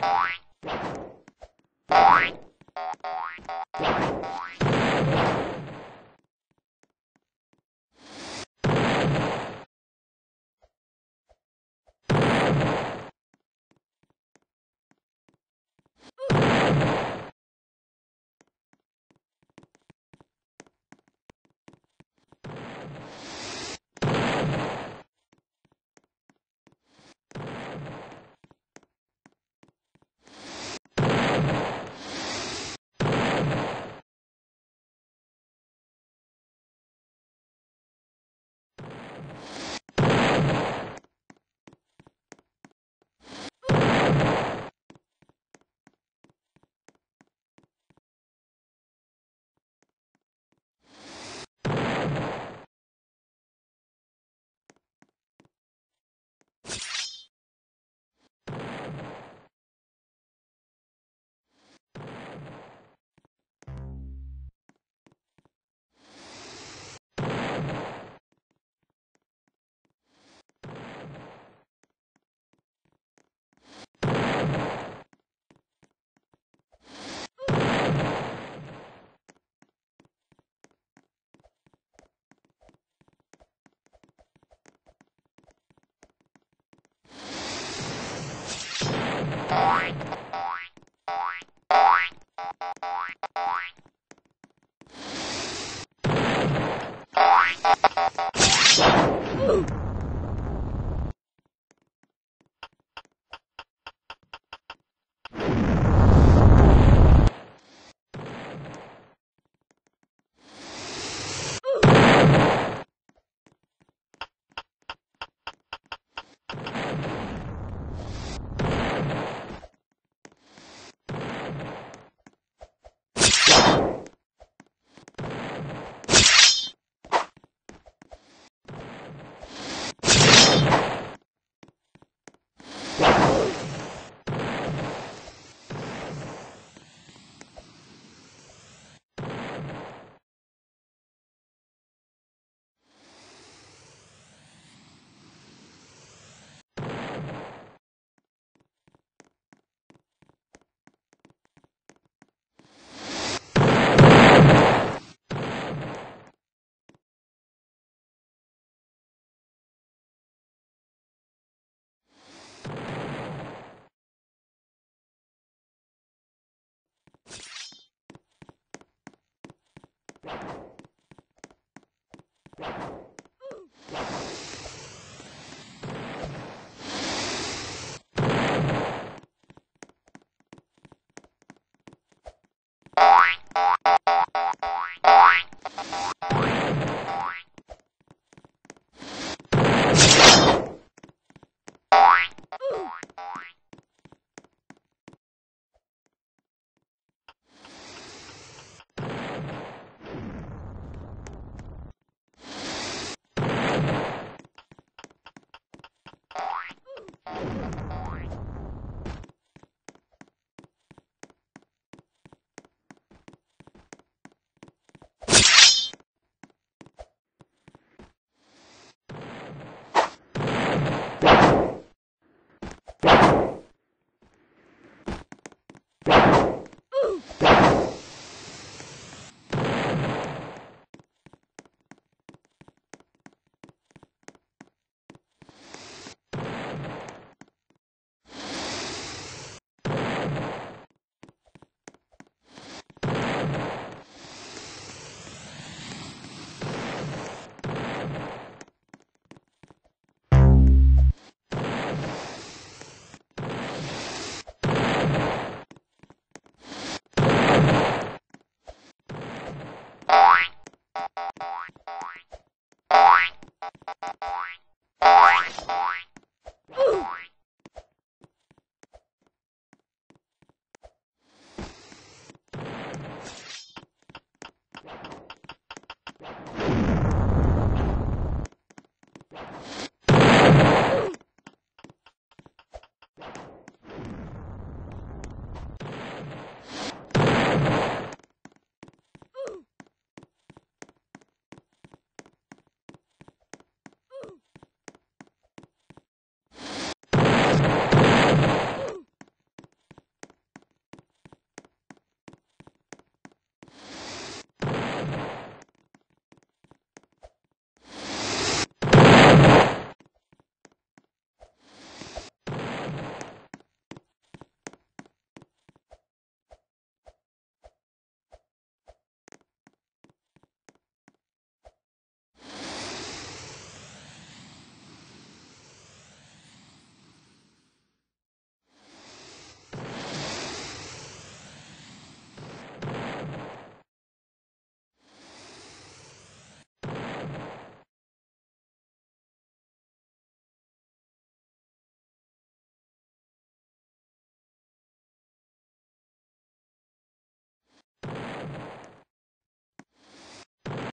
Boing!